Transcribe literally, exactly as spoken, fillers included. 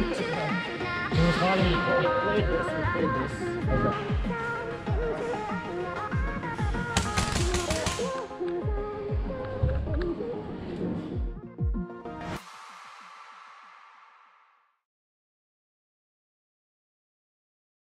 It was funny. Played this. We played this. Okay.